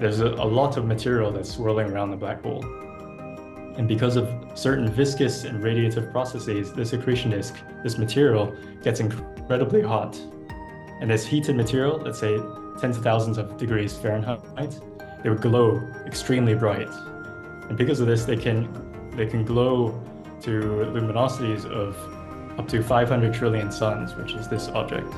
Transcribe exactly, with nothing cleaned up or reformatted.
there's a, a lot of material that's swirling around the black hole. And because of certain viscous and radiative processes, this accretion disk, this material, gets incredibly hot. And this heated material, let's say tens of thousands of degrees Fahrenheit, they would glow extremely bright. And because of this, they can, they can glow to luminosities of up to five hundred trillion suns, which is this object.